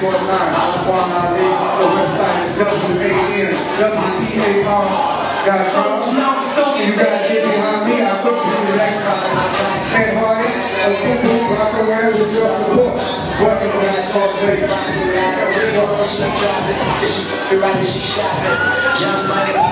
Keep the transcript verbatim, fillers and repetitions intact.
four nine, Oswald Ali, the website is W A N W T A R dot com. You gotta get behind me, I put you in that car. Hey, Hardy, a good move out the way with your support. Working when I call play, boxing, I got rid of her. She shot it, young money.